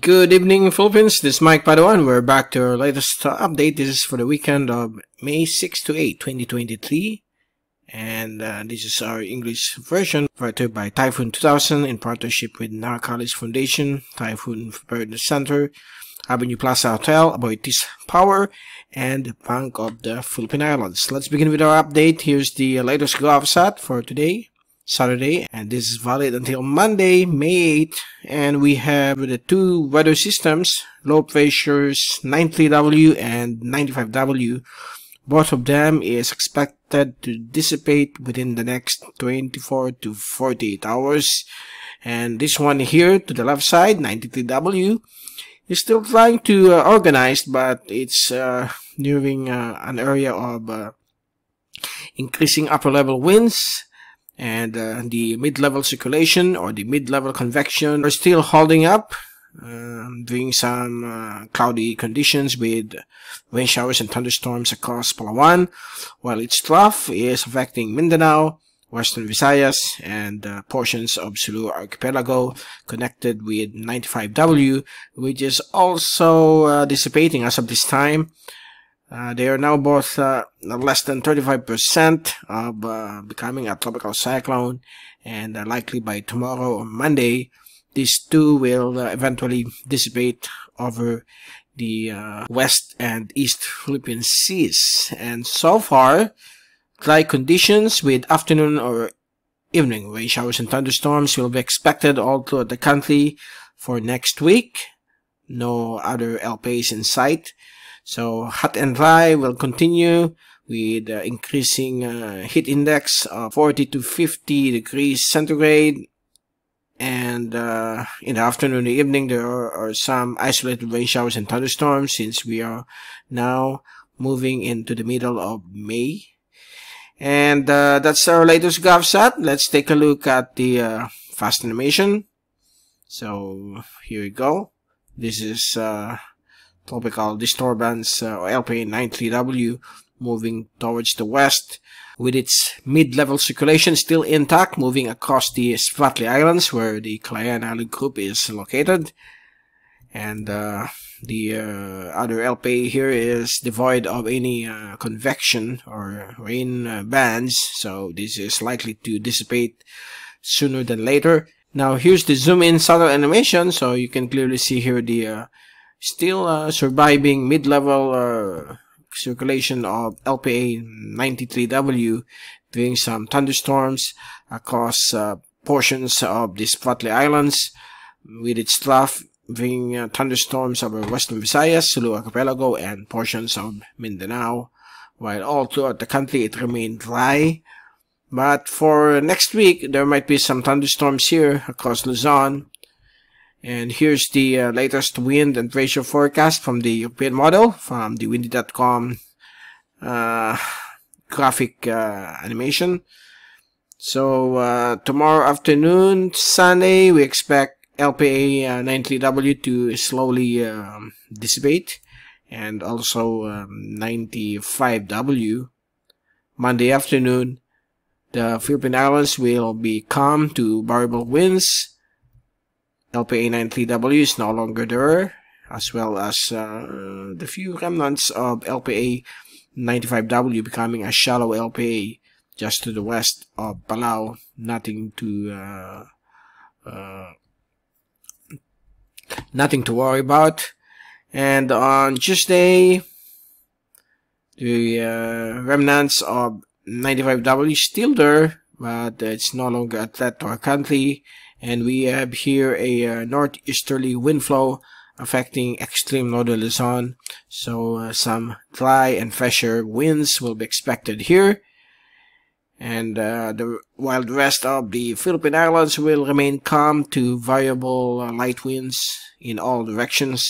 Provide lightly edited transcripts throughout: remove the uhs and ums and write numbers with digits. Good evening, Philippines. This is Mike Padua. We're back to our latest update. This is for the weekend of May 6 to 8, 2023. And this is our English version provided by Typhoon 2000 in partnership with Naracalis Foundation, Typhoon Preparedness Center, Avenue Plaza Hotel, Aboitiz Power, and Bank of the Philippine Islands. Let's begin with our update. Here's the latest GovSat for today, Saturday, and this is valid until Monday, May 8th, and we have the two weather systems, low pressures 93W and 95W. Both of them is expected to dissipate within the next 24 to 48 hours. And this one here to the left side, 93W, is still trying to organize, but it's nearing an area of increasing upper level winds. And the mid-level circulation or the mid-level convection are still holding up, doing some cloudy conditions with rain showers and thunderstorms across Palawan, while its trough is affecting Mindanao, Western Visayas, and portions of Sulu Archipelago connected with 95W, which is also dissipating as of this time. They are now both less than 35% of becoming a tropical cyclone, and likely by tomorrow or Monday, these two will eventually dissipate over the west and east Philippine seas. And so far, dry conditions with afternoon or evening rain showers and thunderstorms will be expected all throughout the country for next week. No other LPAs in sight. So hot and dry will continue with increasing heat index of 40 to 50 degrees centigrade. And in the afternoon and the evening, there are some isolated rain showers and thunderstorms since we are now moving into the middle of May. And that's our latest GovSat. Let's take a look at the fast animation. So here we go. This is tropical disturbance or LPA 93W moving towards the west with its mid-level circulation still intact, moving across the Spratly Islands where the Calayan Island Group is located. And the other LPA here is devoid of any convection or rain bands, so this is likely to dissipate sooner than later. Now here's the zoom-in satellite animation, so you can clearly see here the still surviving mid-level circulation of LPA 93W, doing some thunderstorms across portions of the Spratly Islands, with its trough bringing thunderstorms over Western Visayas, Sulu Archipelago, and portions of Mindanao. While all throughout the country, it remained dry. But for next week, there might be some thunderstorms here across Luzon. And here's the latest wind and pressure forecast from the European model from the Windy.com graphic animation. So tomorrow afternoon, Sunday, we expect LPA 93W to slowly dissipate, and also 95W. Monday afternoon, the Philippine Islands will be calm to variable winds. LPA 93W is no longer there, as well as the few remnants of LPA 95W becoming a shallow LPA just to the west of Palau. Nothing to worry about. And on Tuesday, the remnants of 95W is still there, but it's no longer a threat to our country. And we have here a northeasterly wind flow affecting extreme northern Luzon. So some dry and fresher winds will be expected here. And while the rest of the Philippine Islands will remain calm to variable light winds in all directions.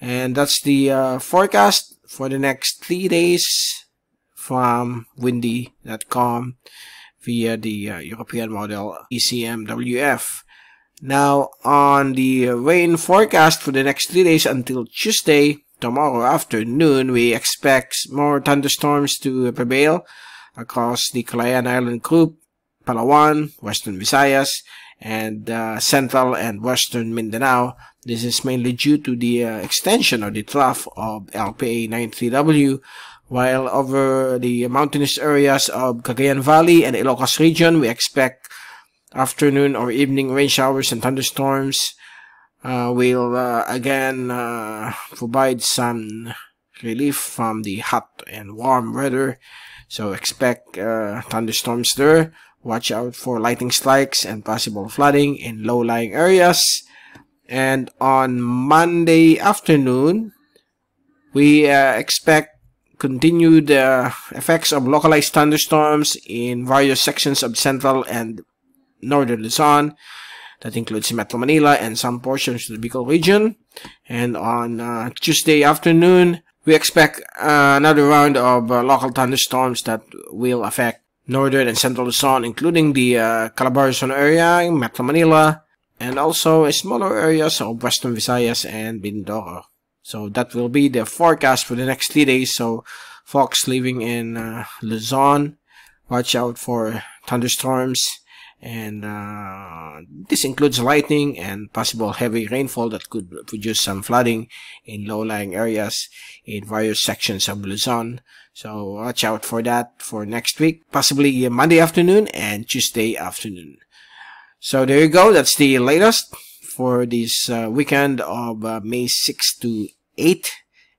And that's the forecast for the next 3 days from Windy.com. via the European model ECMWF. Now, on the rain forecast for the next 3 days until Tuesday, tomorrow afternoon, we expect more thunderstorms to prevail across the Krayan Island Group, Palawan, Western Visayas, and central and western Mindanao This is mainly due to the extension or the trough of LPA 93W, while over the mountainous areas of Cagayan Valley and Ilocos region, we expect afternoon or evening rain showers and thunderstorms will again provide some relief from the hot and warm weather. So expect thunderstorms there. Watch out for lightning strikes and possible flooding in low-lying areas. And on Monday afternoon, we expect continued effects of localized thunderstorms in various sections of central and northern Luzon. That includes Metro Manila and some portions of the Bicol region. And on Tuesday afternoon, we expect another round of local thunderstorms that will affect northern and central Luzon, including the Calabarzon area, Metro Manila, and also smaller areas of Western Visayas and Bindoro. So that will be the forecast for the next 3 days. So folks living in Luzon, watch out for thunderstorms, and this includes lightning and possible heavy rainfall that could produce some flooding in low-lying areas in various sections of Luzon. So watch out for that for next week, possibly Monday afternoon and Tuesday afternoon. So there you go, that's the latest for this weekend of May 6 to 8,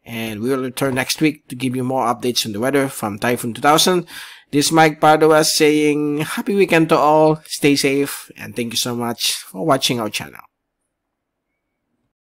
and we will return next week to give you more updates on the weather from Typhoon 2000. This is Mike Padua saying happy weekend to all, stay safe, and thank you so much for watching our channel.